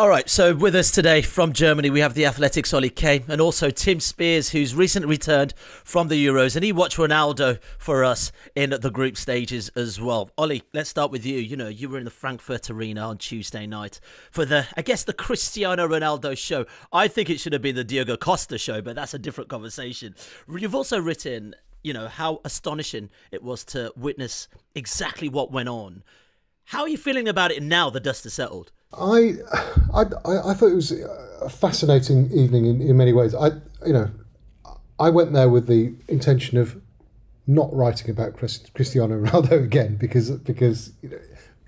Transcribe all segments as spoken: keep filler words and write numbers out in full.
All right, so with us today from Germany, we have the Athletic's Oli Kane and also Tim Spears, who's recently returned from the Euros, and he watched Ronaldo for us in the group stages as well. Oli, let's start with you. You know, you were in the Frankfurt Arena on Tuesday night for the, I guess, the Cristiano Ronaldo show. I think it should have been the Diogo Costa show, but that's a different conversation. You've also written, you know, how astonishing it was to witness exactly what went on. How are you feeling about it now the dust has settled? I, I, I thought it was a fascinating evening in, in many ways. I, you know, I went there with the intention of not writing about Cristiano Ronaldo again because because you know,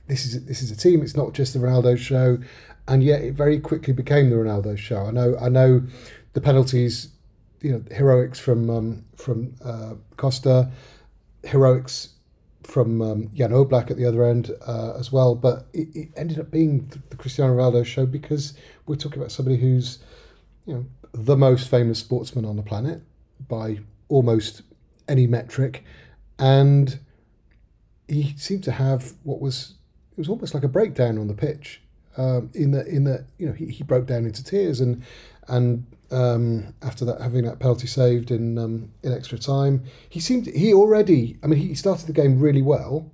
this is this is a team. It's not just the Ronaldo show, and yet it very quickly became the Ronaldo show. I know I know the penalties, you know, heroics from um, from uh, Costa, heroics from um, Jan Oblak at the other end uh, as well, but it, it ended up being the, the Cristiano Ronaldo show because we're talking about somebody who's, you know, the most famous sportsman on the planet by almost any metric, and he seemed to have what was it was almost like a breakdown on the pitch. Um, in the in the you know he, he broke down into tears and and um, after that having that penalty saved in um, in extra time, he seemed he already I mean he started the game really well,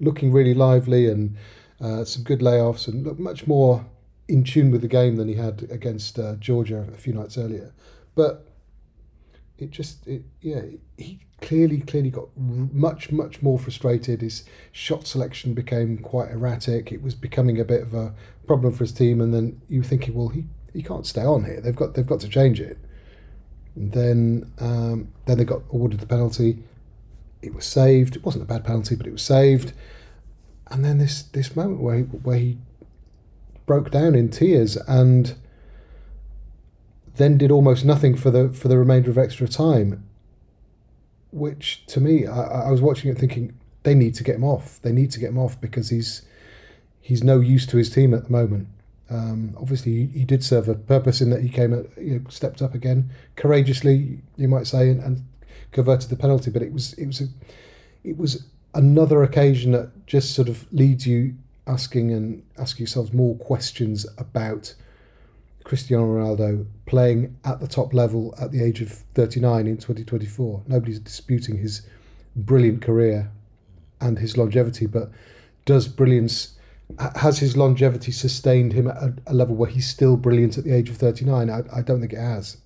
looking really lively and uh, some good layoffs and looked much more in tune with the game than he had against uh, Georgia a few nights earlier. But it just it yeah he clearly clearly got much much more frustrated. His shot selection became quite erratic. It was becoming a bit of a problem for his team, and then you were thinking, well, he. He can't stay on here. They've got they've got to change it. And then um, then they got awarded the penalty. It was saved. It wasn't a bad penalty, but it was saved. And then this this moment where he, where he broke down in tears and then did almost nothing for the for the remainder of extra time. Which to me, I, I was watching it thinking they need to get him off. They need to get him off because he's he's no use to his team at the moment. Um, obviously, he did serve a purpose in that he came, at, you know, stepped up again courageously, you might say, and, and converted the penalty. But it was, it was, a, it was another occasion that just sort of leads you asking and asking yourselves more questions about Cristiano Ronaldo playing at the top level at the age of thirty-nine in twenty twenty-four. Nobody's disputing his brilliant career and his longevity, but does brilliance. Has his longevity sustained him at a level where he's still brilliant at the age of thirty-nine? I, I don't think it has.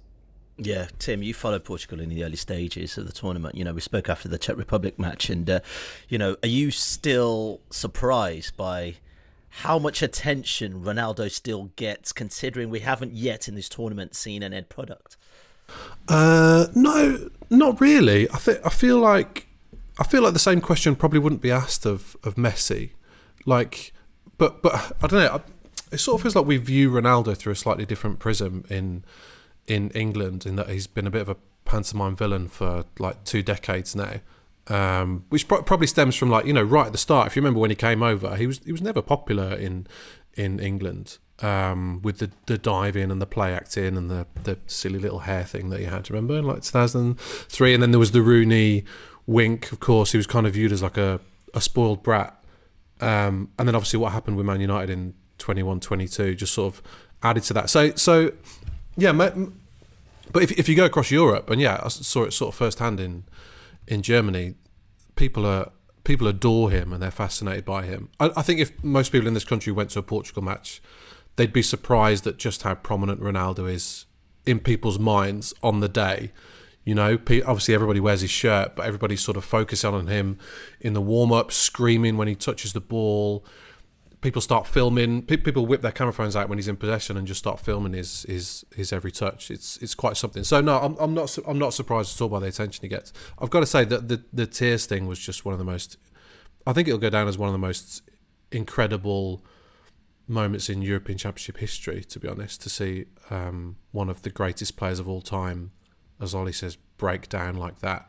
Yeah, Tim, you followed Portugal in the early stages of the tournament. You know, we spoke after the Czech Republic match and, uh, you know, are you still surprised by how much attention Ronaldo still gets, considering we haven't yet in this tournament seen an end product? Uh, no, not really. I, th I feel like I feel like the same question probably wouldn't be asked of, of Messi. Like... But but I don't know. It sort of feels like we view Ronaldo through a slightly different prism in in England, in that he's been a bit of a pantomime villain for like two decades now, um, which pro probably stems from, like, you know, right at the start. If you remember when he came over, he was he was never popular in in England, um, with the the diving and the play acting and the the silly little hair thing that he had. Remember in like two thousand three, and then there was the Rooney wink. Of course, he was kind of viewed as like a a spoiled brat. Um, and then obviously what happened with Man United in twenty-one twenty-two just sort of added to that. So, so yeah, but if, if you go across Europe, and yeah, I saw it sort of firsthand in in Germany, people are people adore him and they're fascinated by him. I, I think if most people in this country went to a Portugal match, they'd be surprised at just how prominent Ronaldo is in people's minds on the day. You know, obviously everybody wears his shirt, but everybody's sort of focusing on him in the warm-up, screaming when he touches the ball. People start filming. People whip their camera phones out when he's in possession and just start filming his his his every touch. It's it's quite something. So no, I'm I'm not I'm not surprised at all by the attention he gets. I've got to say that the the tears thing was just one of the most. I think it'll go down as one of the most incredible moments in European Championship history. To be honest, to see um, one of the greatest players of all time, as Oli says, break down like that.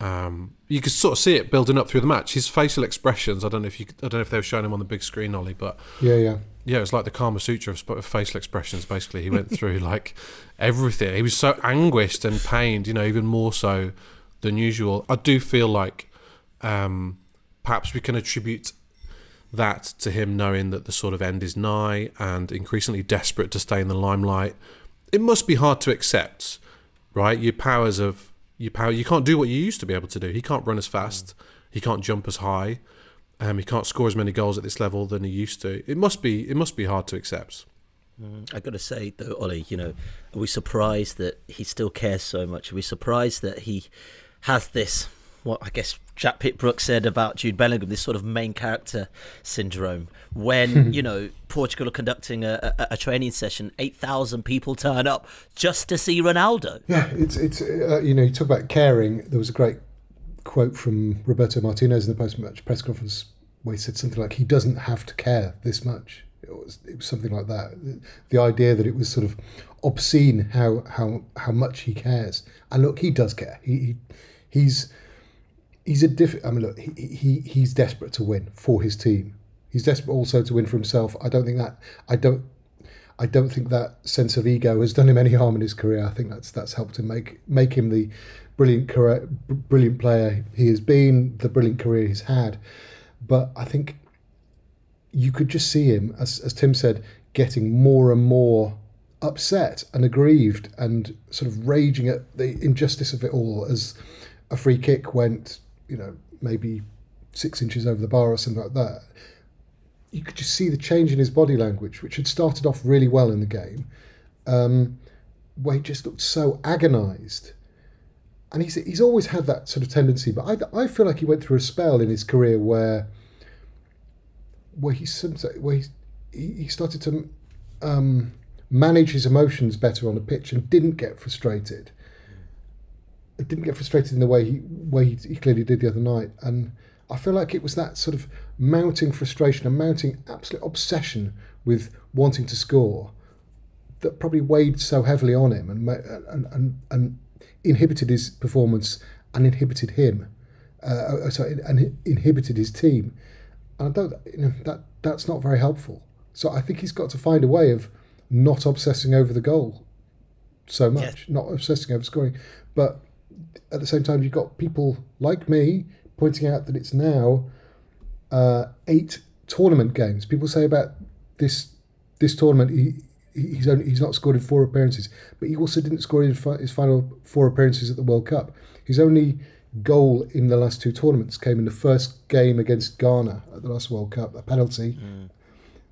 Um, you could sort of see it building up through the match. His facial expressions. I don't know if you. I don't know if they were showing him on the big screen, Oli, but yeah, yeah, yeah. It was like the Kama Sutra of facial expressions. Basically, he went through like everything. He was so anguished and pained, you know, even more so than usual. I do feel like um, perhaps we can attribute that to him knowing that the sort of end is nigh and increasingly desperate to stay in the limelight, it must be hard to accept, right? Your powers of your power, you can't do what you used to be able to do. He can't run as fast, he can't jump as high, um, he can't score as many goals at this level than he used to. It must be, it must be hard to accept. I got to say though, Ollie, you know, are we surprised that he still cares so much? Are we surprised that he has this, what I guess Jack Pitbrook said about Jude Bellingham, this sort of main character syndrome? When, you know, Portugal are conducting a, a, a training session, eight thousand people turn up just to see Ronaldo. Yeah, it's, it's uh, you know, you talk about caring. There was a great quote from Roberto Martinez in the post-match press conference where he said something like, he doesn't have to care this much. It was, it was something like that. The idea that it was sort of obscene how how how much he cares. And look, he does care. He, he he's he's a diff. I mean, look, he, he he's desperate to win for his team. He's desperate also to win for himself. I don't think that I don't I don't think that sense of ego has done him any harm in his career. I think that's that's helped him make make him the brilliant career, brilliant player he has been, the brilliant career he's had. But I think you could just see him, as, as Tim said, getting more and more upset and aggrieved and sort of raging at the injustice of it all as a free kick went, you know, maybe six inches over the bar or something like that. You could just see the change in his body language, which had started off really well in the game, um, where he just looked so agonised. And he's, he's always had that sort of tendency, but I, I feel like he went through a spell in his career where... where he where he, he started to um, manage his emotions better on a pitch and didn't get frustrated. It didn't get frustrated in the way he way he, he clearly did the other night, and I feel like it was that sort of mounting frustration and mounting absolute obsession with wanting to score that probably weighed so heavily on him and and and, and inhibited his performance and inhibited him, uh, sorry, and inhibited his team. And I don't, you know, that that's not very helpful. So I think he's got to find a way of not obsessing over the goal so much, yes. Not obsessing over scoring. But at the same time, you've got people like me pointing out that it's now uh, eight tournament games. People say about this this tournament, he he's only he's not scored in four appearances, but he also didn't score in his final four appearances at the World Cup. He's only goal in the last two tournaments came in the first game against Ghana at the last World Cup, a penalty. Mm.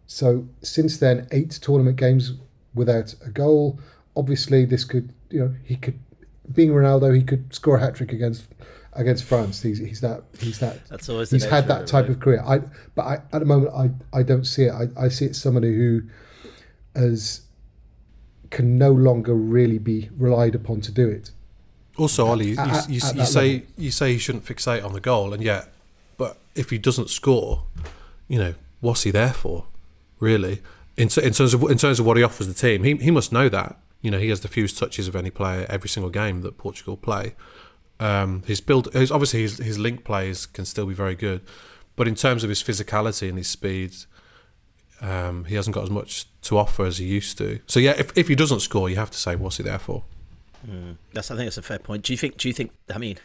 So since then, eight tournament games without a goal. Obviously, this could, you know, he could, being Ronaldo, he could score a hat trick against against France. He's he's that he's that. That's always he's had that type of career. I but I, at the moment, I I don't see it. I I see it somebody who as can no longer really be relied upon to do it. Also, Ollie, you, at, you, at you say level. you say he shouldn't fixate on the goal, and yet, but if he doesn't score, you know, what's he there for, really? In, in terms of in terms of what he offers the team, he he must know that. You know, he has the fewest touches of any player every single game that Portugal play. Um, his build, his, obviously, his his link plays can still be very good, but in terms of his physicality and his speed, um, he hasn't got as much to offer as he used to. So yeah, if if he doesn't score, you have to say, what's he there for? Mm, that's, I think that's a fair point. Do you think? Do you think? I mean,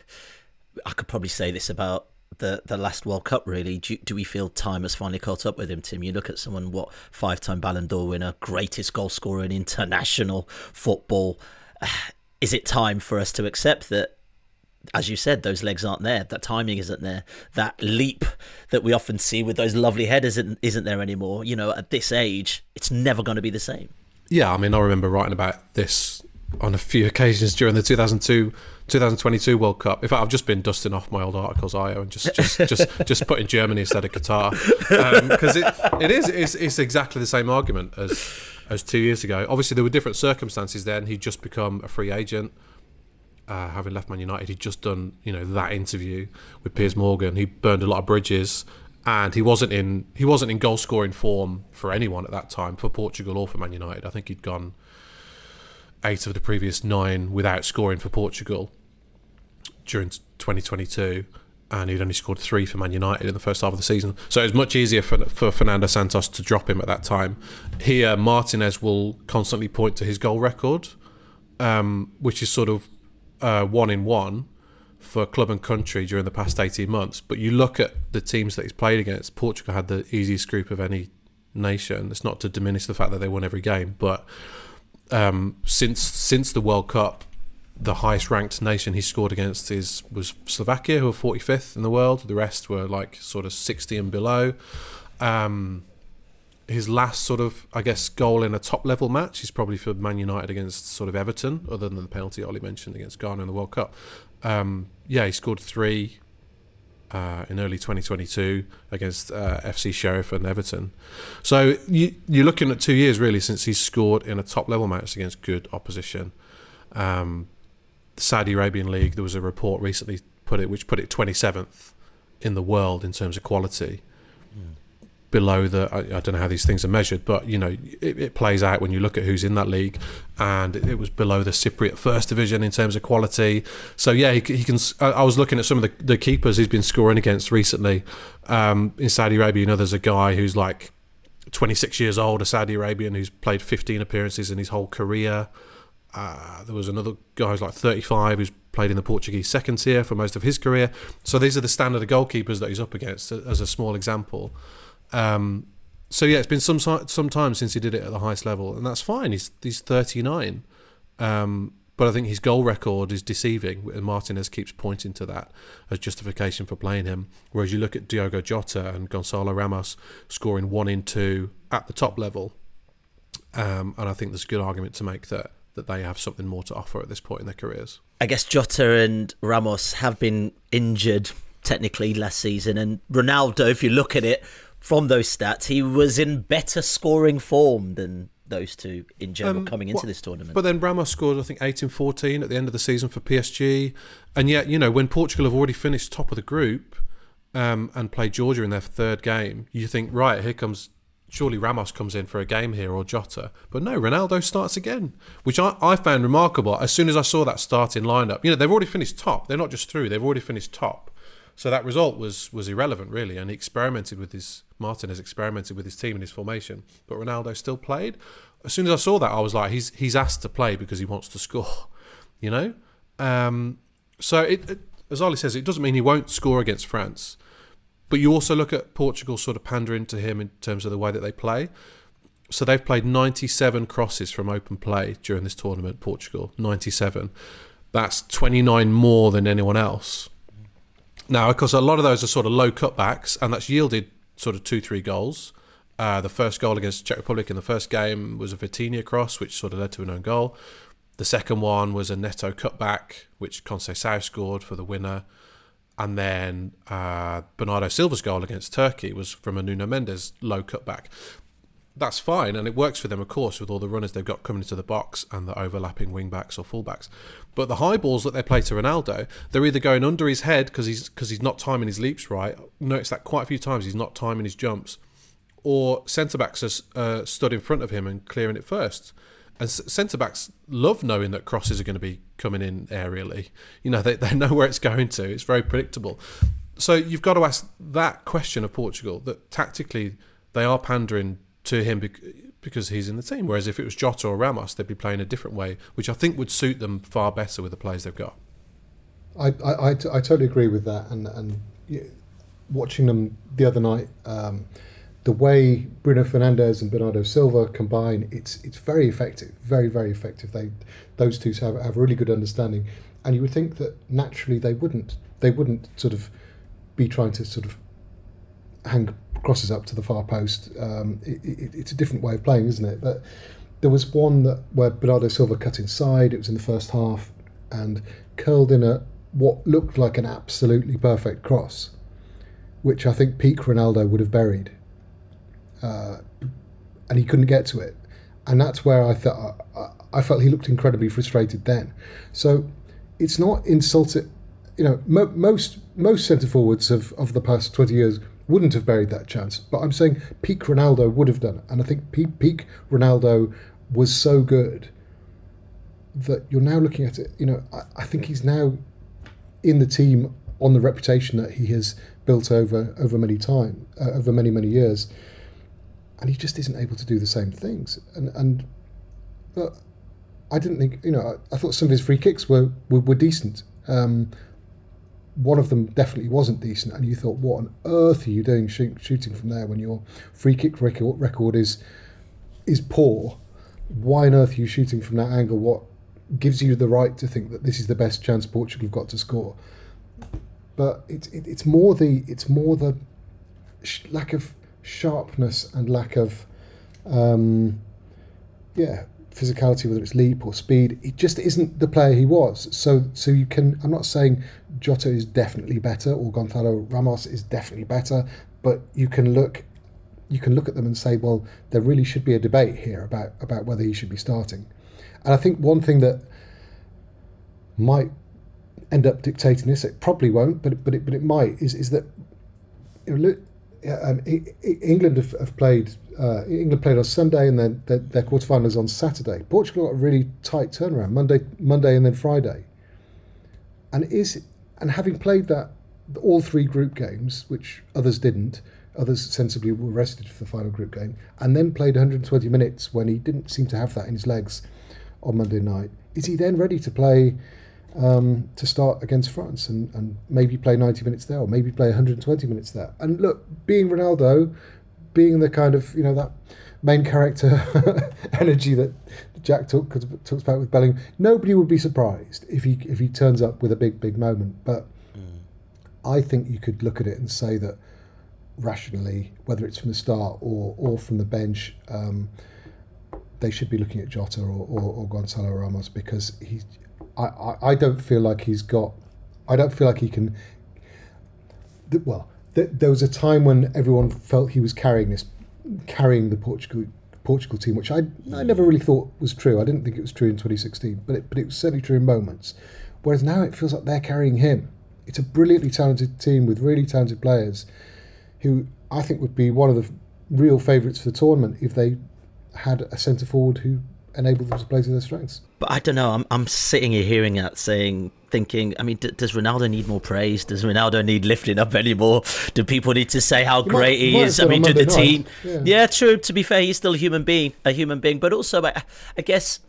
I could probably say this about the the last World Cup. Really, do, do we feel time has finally caught up with him, Tim? You look at someone, what five-time Ballon d'Or winner, greatest goal scorer in international football. Is it time for us to accept that? As you said, those legs aren't there. That timing isn't there. That leap that we often see with those lovely headers isn't isn't there anymore. You know, at this age, it's never going to be the same. Yeah, I mean, I remember writing about this on a few occasions during the two thousand two, two thousand twenty-two World Cup. In fact, I've just been dusting off my old articles, I O, and just just just just putting Germany instead of Qatar, because um, it it is it's, it's exactly the same argument as as two years ago. Obviously, there were different circumstances then. He'd just become a free agent, uh, having left Man United. He'd just done you know that interview with Piers Morgan. He burned a lot of bridges, and he wasn't in he wasn't in goal scoring form for anyone at that time, for Portugal or for Man United. I think he'd gone eight of the previous nine without scoring for Portugal during twenty twenty-two, and he'd only scored three for Man United in the first half of the season. So it was much easier for, for Fernando Santos to drop him at that time. Here, Martinez will constantly point to his goal record, um, which is sort of uh, one in one, for club and country during the past eighteen months. But you look at the teams that he's played against, Portugal had the easiest group of any nation. It's not to diminish the fact that they won every game, but um, since since the World Cup, the highest ranked nation he scored against is was Slovakia, who were forty-fifth in the world. The rest were like sort of sixty and below. Um, his last sort of, I guess, goal in a top level match is probably for Man United against sort of Everton, other than the penalty Ollie mentioned against Ghana in the World Cup. Um, yeah, he scored three uh, in early twenty twenty-two against uh, F C Sheriff and Everton. So you, you're looking at two years really since he's scored in a top level match against good opposition. Um, the Saudi Arabian League, there was a report recently put it, which put it twenty-seventh in the world in terms of quality. Yeah. Below the, I, I don't know how these things are measured, but you know, it, it plays out when you look at who's in that league, and it, it was below the Cypriot First Division in terms of quality. So yeah, he, he can. I was looking at some of the, the keepers he's been scoring against recently um, in Saudi Arabia. You know, there's a guy who's like twenty-six years old, a Saudi Arabian who's played fifteen appearances in his whole career. Uh, there was another guy who's like thirty-five who's played in the Portuguese second tier for most of his career. So these are the standard of goalkeepers that he's up against, as a small example. Um, so yeah, it's been some some time since he did it at the highest level, and that's fine. He's he's thirty-nine, um, but I think his goal record is deceiving, and Martinez keeps pointing to that as justification for playing him. Whereas you look at Diogo Jota and Gonçalo Ramos scoring one in two at the top level, um, and I think there's a good argument to make that that they have something more to offer at this point in their careers. I guess Jota and Ramos have been injured technically last season, and Ronaldo, if you look at it from those stats, he was in better scoring form than those two in general um, coming into what, this tournament. But then Ramos scored, I think, eight in fourteen at the end of the season for P S G. And yet, you know, when Portugal have already finished top of the group um, and played Georgia in their third game, you think, right, here comes... surely Ramos comes in for a game here, or Jota. But no, Ronaldo starts again, which I, I found remarkable. As soon as I saw that starting lineup, you know, they've already finished top. They're not just through, they've already finished top. So that result was was irrelevant, really, and he experimented with his... Martinez experimented with his team and his formation, but Ronaldo still played. As soon as I saw that, I was like, he's he's asked to play because he wants to score, you know? Um, so, it, it, as Ollie says, it doesn't mean he won't score against France, but you also look at Portugal sort of pandering to him in terms of the way that they play. So they've played ninety-seven crosses from open play during this tournament, Portugal, ninety-seven. That's twenty-nine more than anyone else. Now, of course, a lot of those are sort of low cutbacks, and that's yielded sort of two, three goals. Uh, the first goal against Czech Republic in the first game was a Vitinha cross, which sort of led to an own goal. The second one was a Neto cutback, which Conceição scored for the winner. And then uh, Bernardo Silva's goal against Turkey was from a Nuno Mendes low cutback. That's fine, and it works for them, of course, with all the runners they've got coming into the box and the overlapping wing-backs or full-backs. But the high balls that they play to Ronaldo, they're either going under his head because he's, because he's not timing his leaps right. Notice that quite a few times he's not timing his jumps. Or centre-backs are uh, stood in front of him and clearing it first. And centre-backs love knowing that crosses are going to be coming in aerially. You know, they, they know where it's going to. It's very predictable. So you've got to ask that question of Portugal, that tactically they are pandering to him because he's in the team, whereas if it was Jota or Ramos, they'd be playing a different way, which I think would suit them far better with the players they've got. I I, I, t I totally agree with that, and and yeah, watching them the other night, um, the way Bruno Fernandes and Bernardo Silva combine, it's it's very effective, very very effective. They those two have have really good understanding, and you would think that naturally they wouldn't they wouldn't sort of be trying to sort of hang crosses up to the far post. Um, it, it, it's a different way of playing, isn't it? But there was one that where Bernardo Silva cut inside. It was in the first half, and curled in a what looked like an absolutely perfect cross, which I think peak Ronaldo would have buried, uh, and he couldn't get to it. And that's where I felt I, I felt he looked incredibly frustrated then. So it's not insulted, you know. Mo most most centre forwards of of the past twenty years wouldn't have buried that chance, but I'm saying peak Ronaldo would have done it. And I think peak, peak Ronaldo was so good that you're now looking at it, you know, I, I think he's now in the team on the reputation that he has built over over many time, uh, over many, many years. And he just isn't able to do the same things. And, and uh, I didn't think, you know, I, I thought some of his free kicks were, were, were decent. Um, one of them definitely wasn't decent, and you thought, what on earth are you doing shoot, shooting from there when your free kick record, record is is poor? Why on earth are you shooting from that angle? What gives you the right to think that this is the best chance Portugal have got to score? But it's it, it's more the it's more the sh lack of sharpness and lack of um, yeah physicality, whether it's leap or speed. It just isn't the player he was. So so you can. I'm not saying Jota is definitely better or Gonçalo Ramos is definitely better, but you can look. You can look at them and say, well, there really should be a debate here about, about whether he should be starting. And I think one thing that might end up dictating this, it probably won't, but but it, but it might, is is that you know, um, England have, have played, uh, England played on Sunday and then their, their quarterfinal is on Saturday. Portugal got a really tight turnaround, Monday, Monday and then Friday. And is and having played that, all three group games, which others didn't, others sensibly were rested for the final group game, and then played one hundred twenty minutes when he didn't seem to have that in his legs on Monday night. Is he then ready to play, um, to start against France and, and maybe play ninety minutes there, or maybe play one hundred twenty minutes there? And look, being Ronaldo, being the kind of, you know, that main character energy that Jack talk, talks about with Bellingham, nobody would be surprised if he, if he turns up with a big, big moment. But mm. I think you could look at it and say that rationally, whether it's from the start or or from the bench, um, they should be looking at Jota or, or, or Gonçalo Ramos, because he, I, I, I don't feel like he's got, I don't feel like he can. Th well, th there was a time when everyone felt he was carrying this, carrying the Portugal Portugal team, which I I never really thought was true. I didn't think it was true in twenty sixteen, but it, but it was certainly true in moments. Whereas now it feels like they're carrying him. It's a brilliantly talented team with really talented players, who I think would be one of the real favourites for the tournament if they had a centre forward who enabled them to play to their strengths. But I don't know. I'm I'm sitting here hearing that, saying, thinking. I mean, d does Ronaldo need more praise? Does Ronaldo need lifting up anymore? Do people need to say how he great might, he is? I mean, do the night. team? Yeah. yeah, true. To be fair, he's still a human being, a human being. But also, I, I guess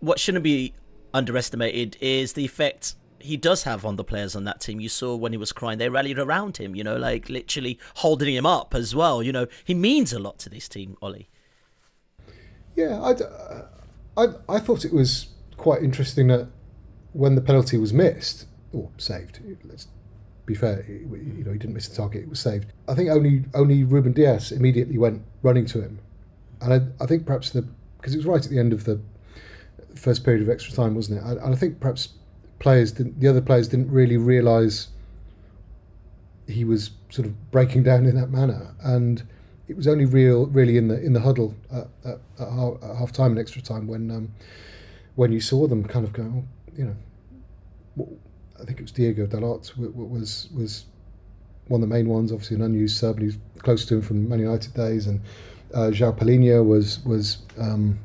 what shouldn't be underestimated is the effect he does have on the players on that team. You saw when he was crying, they rallied around him, you know, like literally holding him up as well. You know, he means a lot to this team, Ollie. Yeah, I'd, I I thought it was quite interesting that when the penalty was missed, or saved, let's be fair, you know, he didn't miss the target, it was saved. I think only only Ruben Dias immediately went running to him. And I, I think perhaps, the because it was right at the end of the first period of extra time, wasn't it? And I, I think perhaps players didn't, the other players didn't really realise he was sort of breaking down in that manner, and it was only real really in the in the huddle at, at, at half time and extra time when um, when you saw them kind of go, oh, you know, I think it was Diogo Dalot was was one of the main ones, obviously an unused sub, who's close to him from Man United days, and uh, João Palhinha was was um,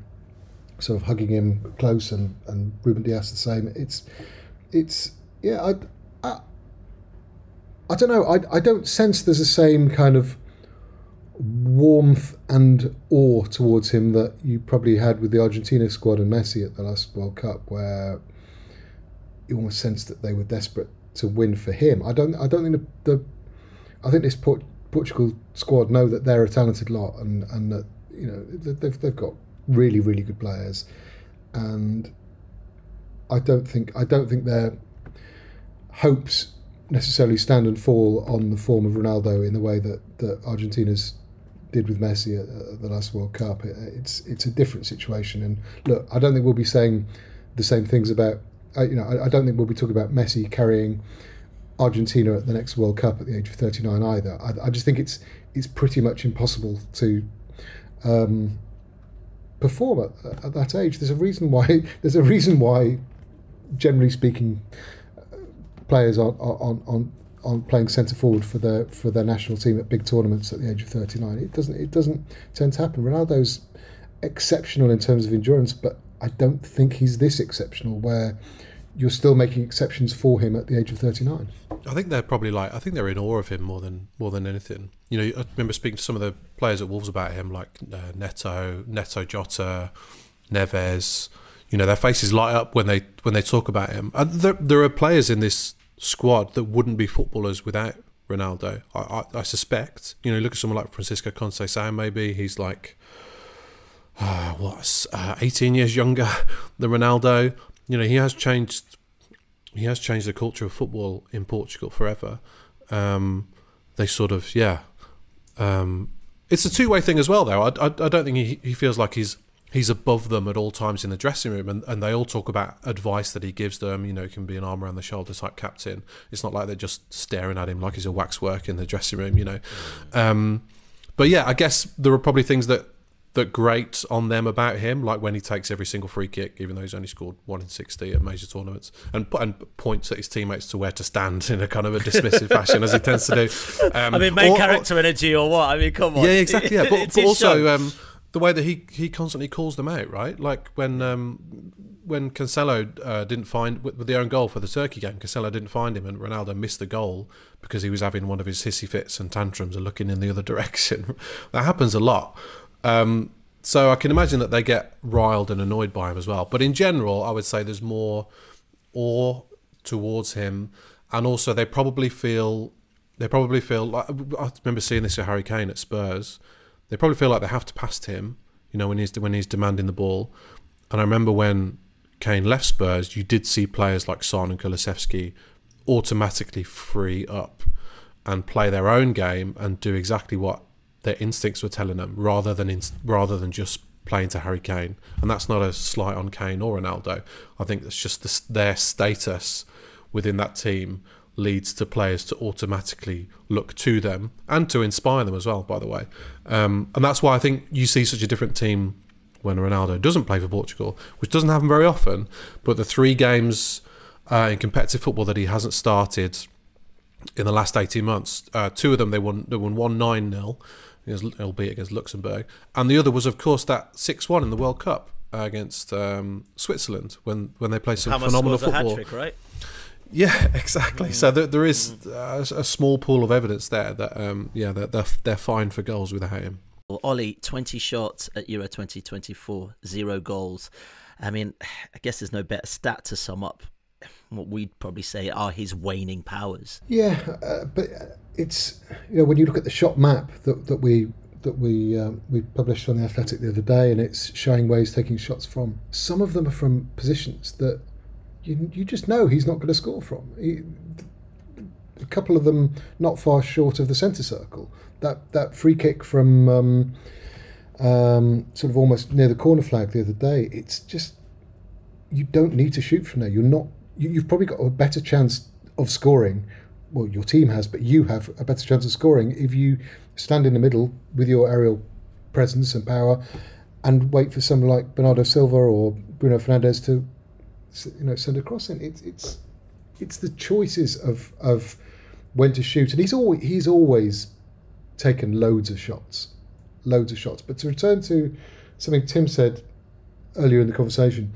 sort of hugging him close, and and Ruben Dias the same. It's It's yeah, I, I, I don't know. I I don't sense there's the same kind of warmth and awe towards him that you probably had with the Argentina squad and Messi at the last World Cup, where you almost sensed that they were desperate to win for him. I don't. I don't think the. the I think this Port, Portugal squad know that they're a talented lot, and and that, you know, they've they've got really really good players, and I don't think I don't think their hopes necessarily stand and fall on the form of Ronaldo in the way that, that Argentina's did with Messi at, at the last World Cup. It, it's it's a different situation, and look, I don't think we'll be saying the same things about uh, you know I, I don't think we'll be talking about Messi carrying Argentina at the next World Cup at the age of thirty-nine either. I, I just think it's it's pretty much impossible to um, perform at, at that age. There's a reason why. There's a reason why. Generally speaking, uh, players on on on on playing centre forward for their for their national team at big tournaments at the age of thirty-nine. It doesn't it doesn't tend to happen. Ronaldo's exceptional in terms of endurance, but I don't think he's this exceptional where you're still making exceptions for him at the age of thirty-nine. I think they're probably like I think they're in awe of him more than more than anything. You know, I remember speaking to some of the players at Wolves about him, like uh, Neto, Neto Jota, Neves. You know, their faces light up when they when they talk about him. And there there are players in this squad that wouldn't be footballers without Ronaldo. I, I, I suspect, you know, look at someone like Francisco Conceição, maybe he's like, uh, what, uh, eighteen years younger than Ronaldo. You know, he has changed, he has changed the culture of football in Portugal forever. Um, they sort of, yeah. Um, it's a two-way thing as well, though. I, I, I don't think he, he feels like he's he's above them at all times in the dressing room, and, and they all talk about advice that he gives them. You know, he can be an arm around the shoulder type captain. It's not like they're just staring at him like he's a waxwork in the dressing room, you know. Um, but yeah, I guess there are probably things that, that grate on them about him, like when he takes every single free kick, even though he's only scored one in sixty at major tournaments, and, and points at his teammates to where to stand in a kind of a dismissive fashion, as he tends to do. Um, I mean, main or, character or, energy or what? I mean, come on. Yeah, exactly. Yeah, but, but also... Um, the way that he he constantly calls them out, right? Like when um, when Cancelo uh, didn't find with the own goal for the Turkey game, Cancelo didn't find him, and Ronaldo missed the goal because he was having one of his hissy fits and tantrums and looking in the other direction. That happens a lot. Um, so I can imagine that they get riled and annoyed by him as well. But in general, I would say there's more awe towards him, and also they probably feel they probably feel like, I remember seeing this with Harry Kane at Spurs. They probably feel like they have to pass him, you know, when he's when he's demanding the ball. And I remember when Kane left Spurs, you did see players like Son and Kulusevski automatically free up and play their own game and do exactly what their instincts were telling them, rather than in, rather than just playing to Harry Kane. And that's not a slight on Kane or Ronaldo. I think that's just this, their status within that team leads to players to automatically look to them and to inspire them as well, by the way. Um, and that's why I think you see such a different team when Ronaldo doesn't play for Portugal, which doesn't happen very often, but the three games uh, in competitive football that he hasn't started in the last eighteen months, uh, two of them they won, they won one nil, albeit against Luxembourg, and the other was, of course, that six one in the World Cup uh, against um, Switzerland when, when they played some Hamas phenomenal football. A hat-trick, right? Yeah, exactly. So there, there is a, a small pool of evidence there that, um, yeah, that they're, they're fine for goals without him. Well, Ollie, twenty shots at Euro twenty twenty-four, zero goals. I mean, I guess there's no better stat to sum up what we'd probably say are his waning powers. Yeah, uh, but it's, you know, when you look at the shot map that, that we that we um, we published on the Athletic the other day, and it's showing where he's taking shots from. Some of them are from positions that. You, you just know he's not going to score from. He, a couple of them not far short of the centre circle. That that free kick from um, um, sort of almost near the corner flag the other day. It's just, you don't need to shoot from there. You're not. You, you've probably got a better chance of scoring. Well, your team has, but you have a better chance of scoring if you stand in the middle with your aerial presence and power, and wait for someone like Bernardo Silva or Bruno Fernandes to. You know, send across in. It's it's it's the choices of of when to shoot, and he's always he's always taken loads of shots, loads of shots. But to return to something Tim said earlier in the conversation,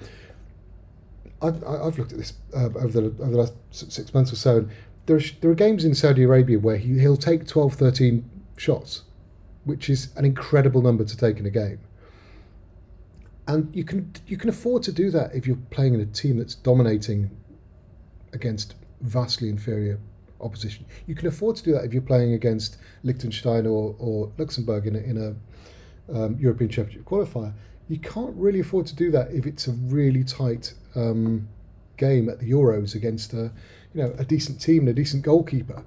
I've, I've looked at this uh, over the over the last six months or so. And there are there are games in Saudi Arabia where he he'll take twelve, thirteen shots, which is an incredible number to take in a game. And you can you can afford to do that if you're playing in a team that's dominating against vastly inferior opposition. You can afford to do that if you're playing against Liechtenstein or, or Luxembourg in a, in a um, European Championship qualifier. You can't really afford to do that if it's a really tight um, game at the Euros against a you know a decent team and a decent goalkeeper,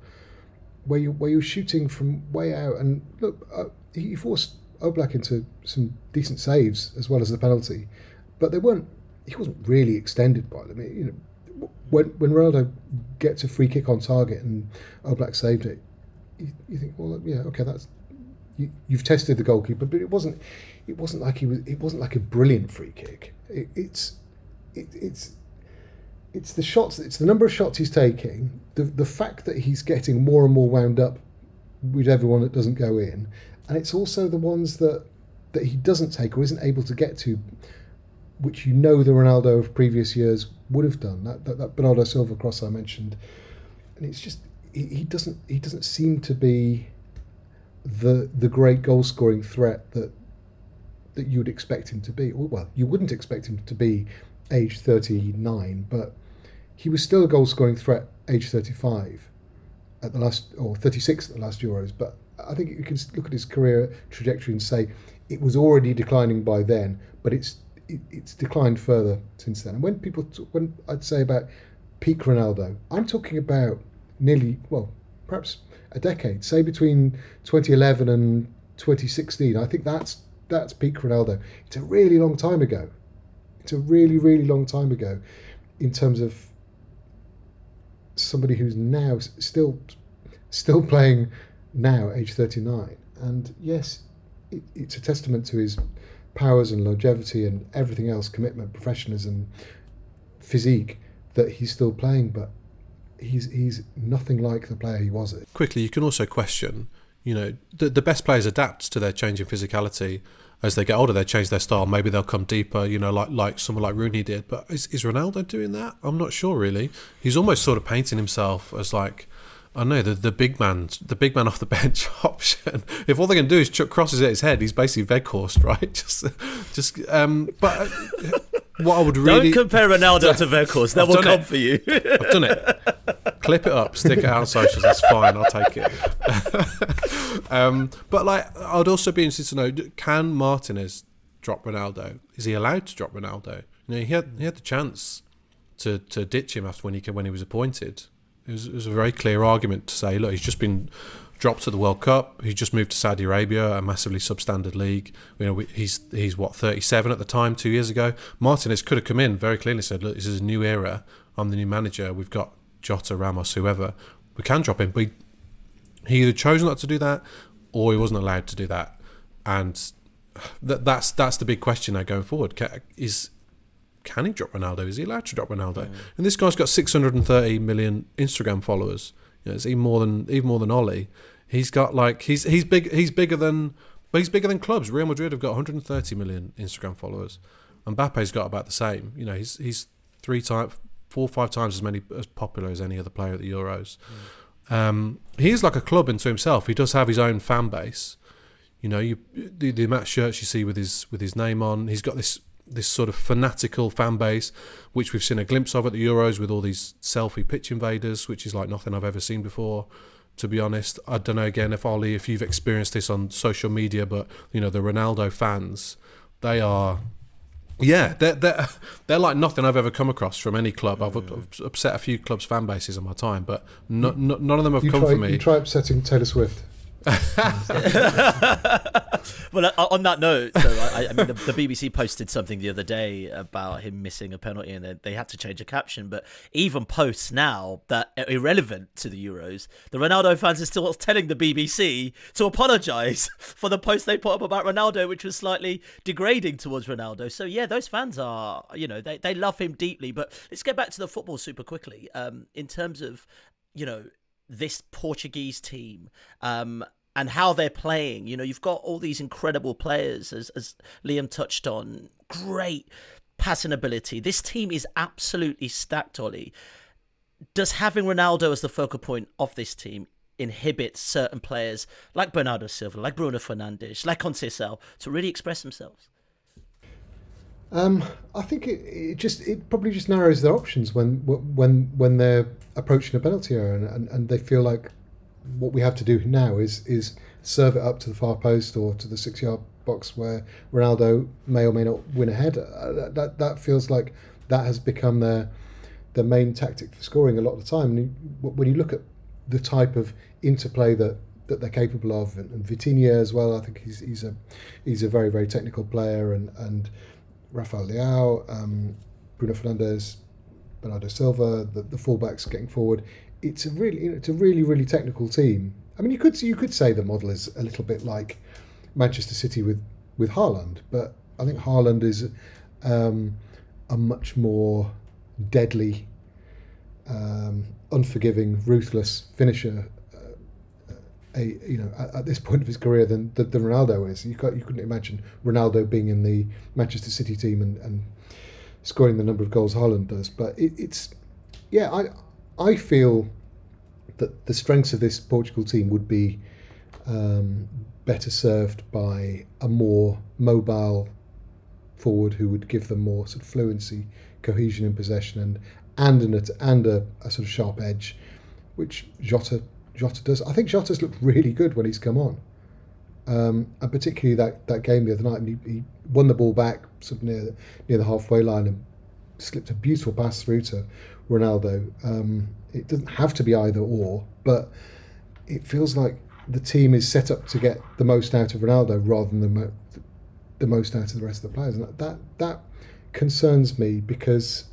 where you where you're shooting from way out. And look, uh, he forced Oblak into some decent saves as well as the penalty, but they weren't. He wasn't really extended by them. It, you know, when when Ronaldo gets a free kick on target and Oblak saved it, you, you think, well, yeah, okay, that's you, you've tested the goalkeeper, but it wasn't. It wasn't like he was. It wasn't like a brilliant free kick. It, it's, it, it's, it's the shots. It's the number of shots he's taking. The the fact that he's getting more and more wound up with everyone that doesn't go in. And it's also the ones that, that he doesn't take or isn't able to get to, which you know the Ronaldo of previous years would have done. That that, that Bernardo Silva cross I mentioned, and it's just he, he doesn't he doesn't seem to be the the great goal scoring threat that that you would expect him to be. Well, you wouldn't expect him to be, age thirty-nine, but he was still a goal-scoring threat, age thirty-five, at the last, or thirty-six at the last Euros. But I think you can look at his career trajectory and say it was already declining by then, but it's it, it's declined further since then. And when people, when I'd say about peak Ronaldo, I'm talking about nearly, well, perhaps a decade, say between twenty eleven and twenty sixteen. I think that's that's peak Ronaldo. It's a really long time ago. It's a really, really long time ago in terms of somebody who's now still still playing now, age thirty-nine. And yes, it, it's a testament to his powers and longevity and everything else, commitment, professionalism, physique, that he's still playing, but he's he's nothing like the player he was. Quickly, you can also question, you know, the, the best players adapt to their changing physicality. As they get older, they change their style. Maybe they'll come deeper, you know, like like someone like Rooney did. But is, is Ronaldo doing that? I'm not sure, really. He's almost sort of painting himself as like, I know, the the big man, the big man off the bench option. If all they can do is chuck crosses at his head, he's basically Veghorst, right? Just, just. Um, but what I would really don't compare Ronaldo to Veghorst. That will come for you. I've done it. Clip it up, stick it out on socials. That's fine. I'll take it. um, but like, I'd also be interested to know: can Martinez drop Ronaldo? Is he allowed to drop Ronaldo? You know, he had he had the chance to to ditch him after when he when he was appointed. It was, it was a very clear argument to say, look, he's just been dropped to the World Cup. He's just moved to Saudi Arabia, a massively substandard league. You know, he's he's what thirty-seven at the time, two years ago. Martinez could have come in very clearly, said, look, this is a new era. I'm the new manager. We've got Jota, Ramos, whoever. We can drop him, but he, he either chose not to do that, or he wasn't allowed to do that. And that that's that's the big question now going forward. Can, is Can he drop Ronaldo? Is he allowed to drop Ronaldo? Yeah. And this guy's got six hundred thirty million Instagram followers. You know, it's even more than even more than Oli. He's got like he's he's big he's bigger than but he's bigger than clubs. Real Madrid have got one hundred thirty million Instagram followers. Mbappe's got about the same. You know, he's he's three times, four or five times as many as popular as any other player at the Euros. Mm. Um, he is like a club into himself. He does have his own fan base. You know, you the, the amount of shirts you see with his with his name on. He's got this. this sort of fanatical fan base, which we've seen a glimpse of at the Euros with all these selfie pitch invaders, which is like nothing I've ever seen before, to be honest. I don't know, again, if Oli, if you've experienced this on social media, but, you know, the Ronaldo fans, they are, yeah, they're, they're, they're like nothing I've ever come across from any club. I've, I've upset a few clubs' fan bases in my time, but no, no, none of them have you come try, for me. You try upsetting Taylor Swift. Well, on that note, so I, I mean, the, the B B C posted something the other day about him missing a penalty, and they, they had to change a caption. But even posts now that are irrelevant to the Euros, the Ronaldo fans are still telling the B B C to apologise for the post they put up about Ronaldo, which was slightly degrading towards Ronaldo. So yeah, those fans are, you know, they they love him deeply. But let's get back to the football super quickly. Um, in terms of, you know, this Portuguese team um, and how they're playing. You know, you've got all these incredible players, as, as Liam touched on. Great passing ability. This team is absolutely stacked, Oli. Does having Ronaldo as the focal point of this team inhibit certain players like Bernardo Silva, like Bruno Fernandes, like Conceição, to really express themselves? Um, I think it, it just it probably just narrows their options when when when they're approaching a penalty area and, and, and they feel like what we have to do now is is serve it up to the far post or to the six yard box where Ronaldo may or may not win a header. That that, that feels like that has become their their main tactic for scoring a lot of the time. And when you look at the type of interplay that, that they're capable of, and, and Vitinha as well, I think he's he's a he's a very very technical player and and. Rafael Leao, um, Bruno Fernandes, Bernardo Silva, the, the fullbacks getting forward. It's a really, it's a really, really technical team. I mean, you could you could say the model is a little bit like Manchester City with with Haaland, but I think Haaland is um, a much more deadly, um, unforgiving, ruthless finisher. Uh, a you know at, at this point of his career than than Ronaldo is. You can't, you couldn't imagine Ronaldo being in the Manchester City team and, and scoring the number of goals Haaland does. But it, it's, yeah, I I feel that the strengths of this Portugal team would be um, better served by a more mobile forward who would give them more sort of fluency, cohesion in possession, and and a, and a, a sort of sharp edge, which Jota Jota does. I think Jota's looked really good when he's come on, um, and particularly that, that game the other night. And he, he won the ball back sort of near near the halfway line and slipped a beautiful pass through to Ronaldo. Um, it doesn't have to be either or, but it feels like the team is set up to get the most out of Ronaldo rather than the, mo the most out of the rest of the players, and that that, that concerns me because,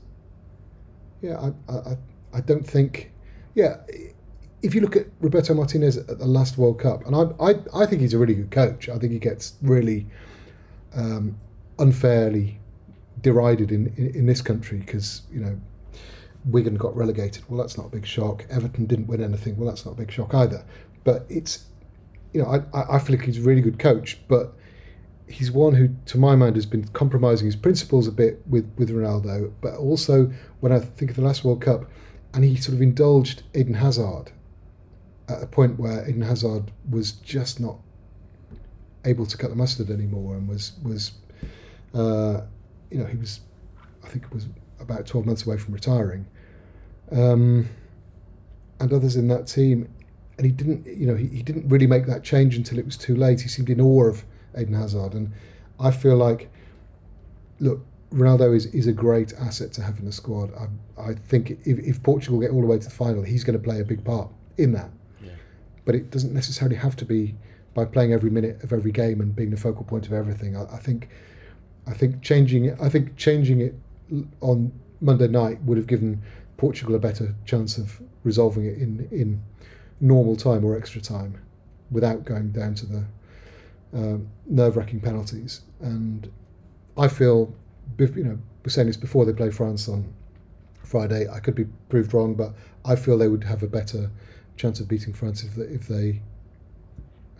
yeah, I, I I don't think, yeah, if you look at Roberto Martinez at the last World Cup, and I I, I think he's a really good coach. I think he gets really um, unfairly derided in, in, in this country because, you know, Wigan got relegated. Well, that's not a big shock. Everton didn't win anything. Well, that's not a big shock either. But it's, you know, I, I feel like he's a really good coach, but he's one who, to my mind, has been compromising his principles a bit with, with Ronaldo. But also, when I think of the last World Cup, and he sort of indulged Eden Hazard at a point where Eden Hazard was just not able to cut the mustard anymore and was, was uh, you know, he was, I think it was about twelve months away from retiring. Um, and others in that team, and he didn't, you know, he, he didn't really make that change until it was too late. He seemed in awe of Eden Hazard, and I feel like, look, Ronaldo is, is a great asset to have in the squad. I, I think if, if Portugal get all the way to the final, he's going to play a big part in that. Yeah. But it doesn't necessarily have to be by playing every minute of every game and being the focal point of everything. I, I think, I think changing it, I think changing it on Monday night would have given Portugal a better chance of resolving it in in normal time or extra time, without going down to the uh, nerve-wracking penalties. And I feel, you know, we're saying this before they play France on Friday. I could be proved wrong, but I feel they would have a better chance of beating France if they, if they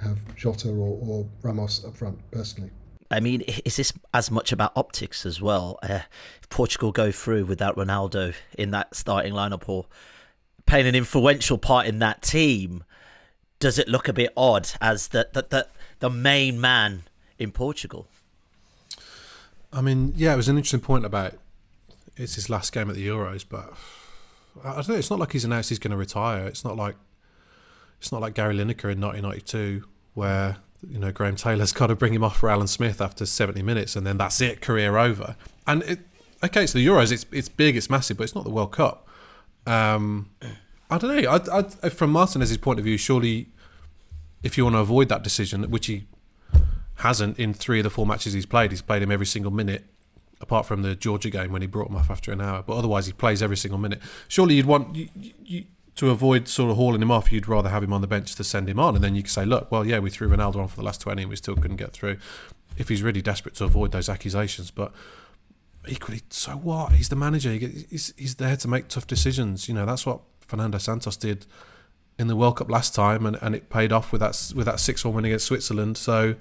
have Jota or, or Ramos up front, personally. I mean, is this as much about optics as well? Uh, if Portugal go through without Ronaldo in that starting lineup or playing an influential part in that team, does it look a bit odd as the, the, the, the main man in Portugal? I mean, yeah, it was an interesting point about it's his last game at the Euros, but I don't know. It's not like he's announced he's going to retire. It's not like it's not like Gary Lineker in nineteen ninety-two, where, you know, Graham Taylor's got to bring him off for Alan Smith after seventy minutes, and then that's it, career over. And it, okay, so the Euros, it's it's big, it's massive, but it's not the World Cup. Um, I don't know. I, I, from Martinez's point of view, surely if you want to avoid that decision, which he hasn't in three of the four matches he's played. He's played him every single minute, apart from the Georgia game when he brought him off after an hour. But otherwise, he plays every single minute. Surely you'd want, you, you, to avoid sort of hauling him off, you'd rather have him on the bench to send him on. And then you could say, look, well, yeah, we threw Ronaldo on for the last twenty and we still couldn't get through, if he's really desperate to avoid those accusations. But equally, so what? He's the manager. He, he's, he's there to make tough decisions. You know, that's what Fernando Santos did in the World Cup last time, and, and it paid off with that, with that six one win against Switzerland. So,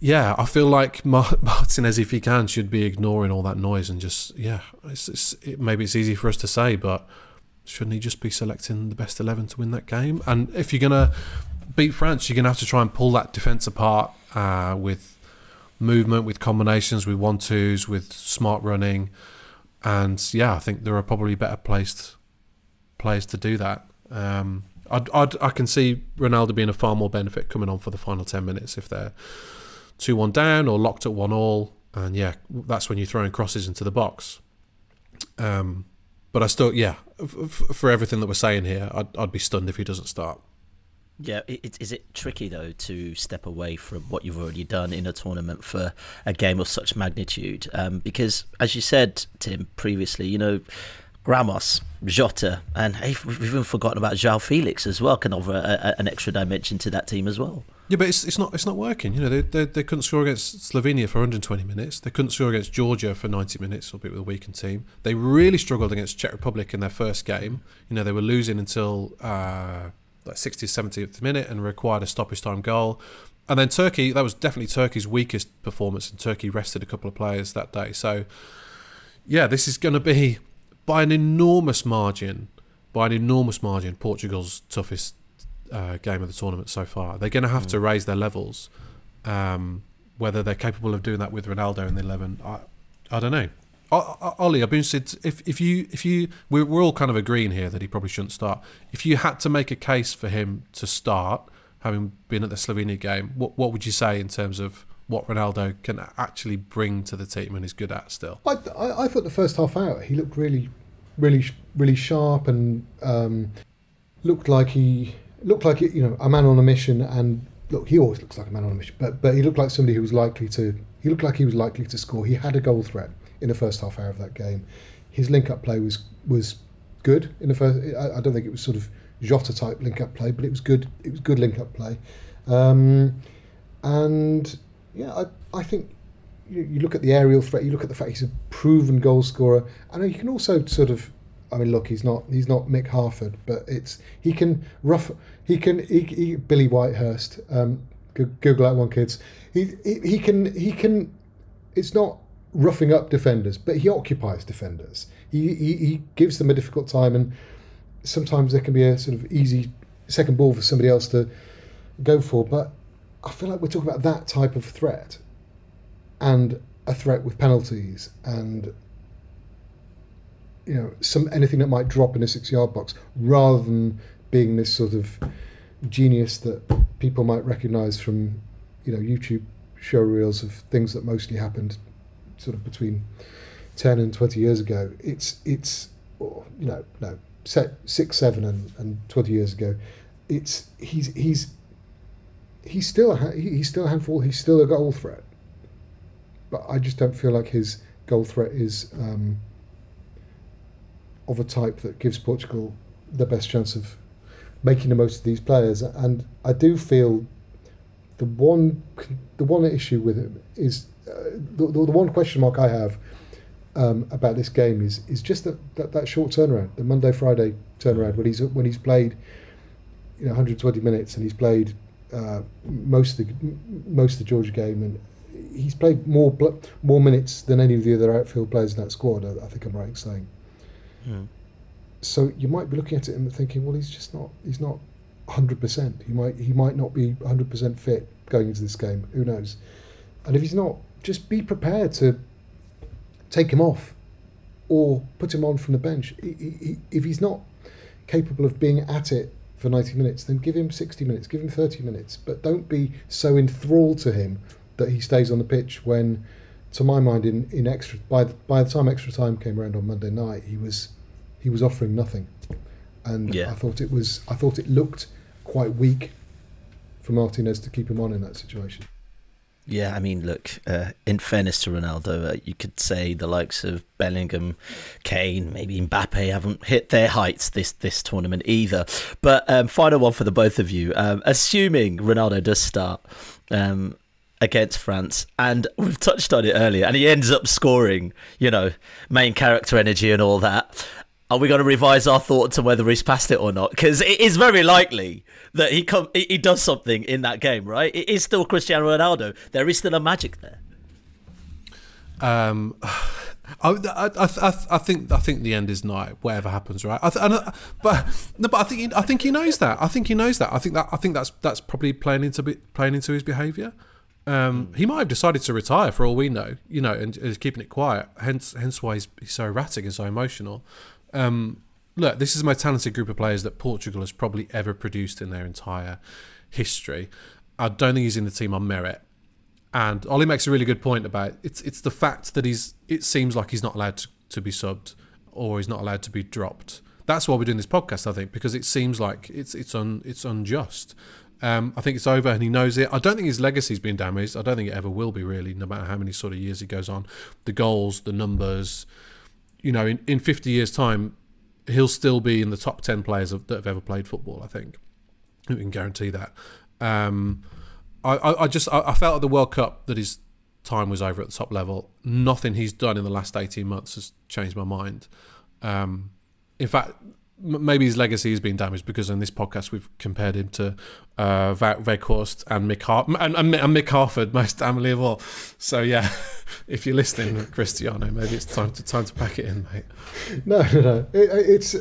yeah, I feel like Martinez, if he can, should be ignoring all that noise and just, yeah, it's, it's, it, maybe it's easy for us to say, but shouldn't he just be selecting the best eleven to win that game? And if you're going to beat France, you're going to have to try and pull that defence apart uh, with movement, with combinations, with one-twos, with smart running. And, yeah, I think there are probably better placed players to do that. Um, I'd, I'd, I can see Ronaldo being a far more benefit coming on for the final ten minutes if they're two one down or locked at one all, and yeah, that's when you throw in crosses into the box. Um, but I still, yeah, f f for everything that we're saying here, I'd, I'd be stunned if he doesn't start. Yeah, it, is it tricky though to step away from what you've already done in a tournament for a game of such magnitude? Um, because as you said, Tim, previously, you know, Ramos, Jota, and hey, we've even forgotten about João Felix as well, can offer a, a, an extra dimension to that team as well. Yeah, but it's, it's not it's not working. You know, they, they they couldn't score against Slovenia for one hundred twenty minutes. They couldn't score against Georgia for ninety minutes, albeit with a weakened team. They really struggled against Czech Republic in their first game. You know, they were losing until uh, like sixtieth, seventieth minute and required a stoppage time goal. And then Turkey, that was definitely Turkey's weakest performance, and Turkey rested a couple of players that day. So, yeah, this is going to be, by an enormous margin, by an enormous margin, Portugal's toughest uh, game of the tournament so far. They're going to have mm. to raise their levels. Um, whether they're capable of doing that with Ronaldo in the eleven, I, I don't know. Ollie, I'd be interested if if you if you we're, we're all kind of agreeing here that he probably shouldn't start. If you had to make a case for him to start, having been at the Slovenia game, what what would you say in terms of what Ronaldo can actually bring to the team and is good at still? I I, I thought the first half hour he looked really, really, really sharp and um, looked like he looked like you know a man on a mission. And look, he always looks like a man on a mission, but but he looked like somebody who was likely to he looked like he was likely to score. He had a goal threat in the first half hour of that game. His link-up play was was good in the first. I, I don't think it was sort of Jota type link-up play, but it was good. It was good link-up play, um, and yeah, I I think you, you look at the aerial threat. You look at the fact he's a proven goal scorer, and you can also sort of. I mean, look, he's not he's not Mick Harford, but it's he can rough he can he, he Billy Whitehurst. Um, Google that one, kids. He, he he can he can. It's not roughing up defenders, but he occupies defenders. He, he he gives them a difficult time, and sometimes there can be a sort of easy second ball for somebody else to go for. But I feel like we're talking about that type of threat, and a threat with penalties, and you know some anything that might drop in a six-yard box, rather than being this sort of genius that people might recognise from you know YouTube show reels of things that mostly happened sort of between ten and twenty years ago. It's it's you know no set six seven and, and twenty years ago. It's he's he's he's still a, he's still a handful. He's still a goal threat, but I just don't feel like his goal threat is um, of a type that gives Portugal the best chance of making the most of these players. And I do feel the one the one issue with him is. Uh, the, the one question mark I have um, about this game is is just that, that that short turnaround, the Monday Friday turnaround, when he's when he's played, you know, one hundred twenty minutes, and he's played uh, most of the, most of the Georgia game, and he's played more more minutes than any of the other outfield players in that squad. I, I think I'm right in saying. Yeah. So you might be looking at him and thinking, well, he's just not he's not one hundred percent. He might he might not be one hundred percent fit going into this game. Who knows? And if he's not, just be prepared to take him off or put him on from the bench. He, he, if he's not capable of being at it for ninety minutes, then give him sixty minutes, give him thirty minutes. But don't be so enthralled to him that he stays on the pitch when, to my mind, in, in extra by the, by the time extra time came around on Monday night, he was he was offering nothing, and yeah. I thought it was I thought it looked quite weak for Martinez to keep him on in that situation. Yeah, I mean, look, uh, in fairness to Ronaldo, uh, you could say the likes of Bellingham, Kane, maybe Mbappe haven't hit their heights this, this tournament either. But um, final one for the both of you. Um, assuming Ronaldo does start um, against France, and we've touched on it earlier, and he ends up scoring, you know, main character energy and all that. Are we going to revise our thoughts on whether he's passed it or not? Because it is very likely that he come he does something in that game, right? It is still Cristiano Ronaldo. There is still a magic there. Um, I I I, I think I think the end is night. Whatever happens, right? I th I, but no, but I think he, I think he knows that. I think he knows that. I think that I think that's that's probably playing into playing into his behaviour. Um, he might have decided to retire for all we know, you know, and is keeping it quiet. Hence hence why he's, he's so erratic and so emotional. Um, look, this is the most talented group of players that Portugal has probably ever produced in their entire history. I don't think he's in the team on merit. And Ollie makes a really good point about it. it's it's the fact that he's it seems like he's not allowed to, to be subbed, or he's not allowed to be dropped. That's why we're doing this podcast, I think, because it seems like it's it's un, it's unjust. Um, I think it's over and he knows it. I don't think his legacy's been damaged. I don't think it ever will be, really, no matter how many sort of years he goes on. The goals, the numbers. You know, in, in fifty years' time, he'll still be in the top ten players of, that have ever played football, I think. We can guarantee that. Um, I, I, I just I, I felt at the World Cup that his time was over at the top level. Nothing he's done in the last eighteen months has changed my mind. Um, in fact, m maybe his legacy has been damaged, because in this podcast we've compared him to uh, Veghorst and Mick, Har and, and, and Mick Harford, most damnably of all. So, yeah. If you're listening, Cristiano, maybe it's time to time to pack it in, mate. No, no, no. It, it's.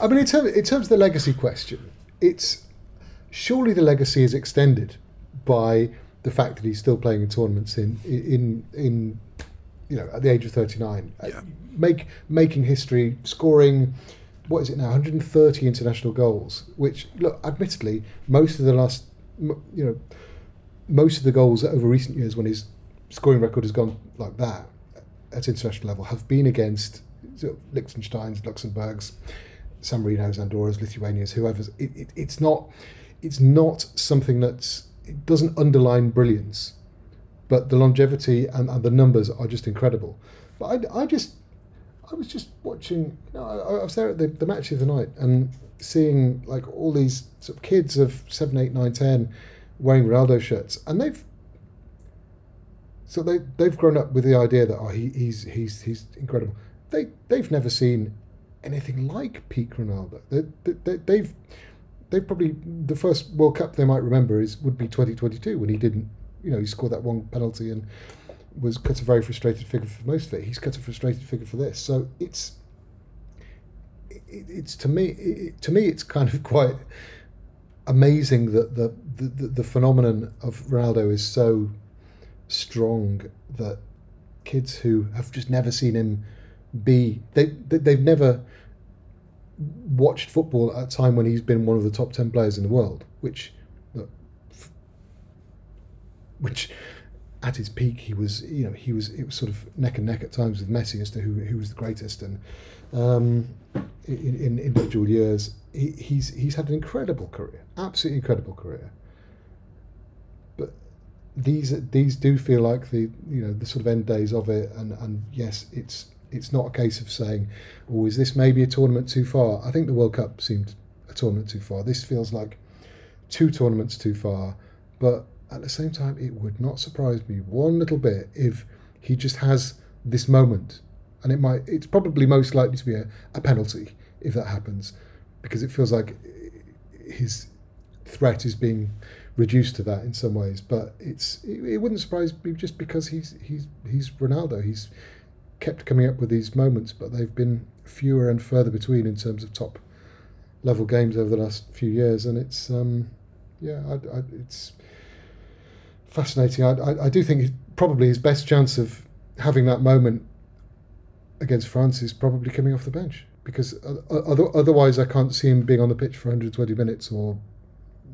I mean, in terms in terms of the legacy question, it's surely the legacy is extended by the fact that he's still playing in tournaments in in in you know, at the age of thirty-nine, yeah. make making history, scoring, what is it now, one hundred thirty international goals, which, look, admittedly, most of the last, you know, most of the goals over recent years when his scoring record has gone like that at international level have been against Liechtenstein's, Luxembourg's, San Marino's, Andorra's, Lithuania's, whoever's. It, it, it's not, it's not something that's, it doesn't underline brilliance, but the longevity and, and the numbers are just incredible. But I, I just, I was just watching, you know, I, I was there at the, the match of the night and seeing like all these sort of kids of seven, eight, nine, ten wearing Ronaldo shirts, and they've, so they, they've grown up with the idea that, oh, he, he's, he's, he's incredible. They, they've never seen anything like peak Ronaldo. They, they, they've, they've probably, the first World Cup they might remember is, would be twenty twenty-two, when he didn't, you know, he scored that one penalty and was cut a very frustrated figure for most of it. He's cut a frustrated figure for this. So it's, it, it's to me, it, to me, it's kind of quite amazing that the, the, the phenomenon of Ronaldo is so strong that kids who have just never seen him be, they, they they've never watched football at a time when he's been one of the top ten players in the world, which, which at his peak he was, you know, he was, it was sort of neck and neck at times with Messi as to who who was the greatest, and um, in, in individual years he, he's he's had an incredible career, absolutely incredible career. But these these do feel like the, you know, the sort of end days of it, and and yes, it's it's not a case of saying, oh, is this maybe a tournament too far? I think the World Cup seemed a tournament too far. This feels like two tournaments too far, but at the same time, it would not surprise me one little bit if he just has this moment, and it might, it's probably most likely to be a, a penalty if that happens, because it feels like his threat is being reduced to that in some ways. But it's, it, it wouldn't surprise me, just because he's he's he's Ronaldo. He's kept coming up with these moments, but they've been fewer and further between in terms of top level games over the last few years, and it's um, yeah, I, I, it's. Fascinating. I, I, I do think probably his best chance of having that moment against France is probably coming off the bench, because other, otherwise I can't see him being on the pitch for one hundred twenty minutes or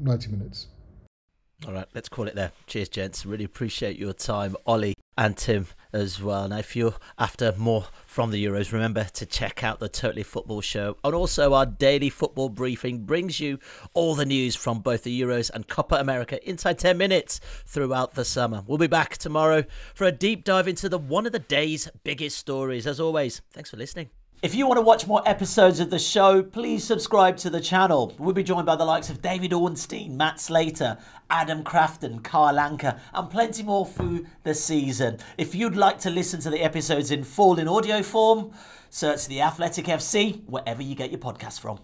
ninety minutes. All right, let's call it there. Cheers, gents. Really appreciate your time, Ollie and Tim as well. Now, if you're after more from the Euros, remember to check out the Totally Football Show, and also our daily football briefing brings you all the news from both the Euros and Copa America inside ten minutes throughout the summer. We'll be back tomorrow for a deep dive into the one of the day's biggest stories. As always, thanks for listening. If you want to watch more episodes of the show, please subscribe to the channel. We'll be joined by the likes of David Ornstein, Matt Slater, Adam Crafton, Carl Anker, and plenty more through the season. If you'd like to listen to the episodes in full in audio form, search The Athletic F C wherever you get your podcasts from.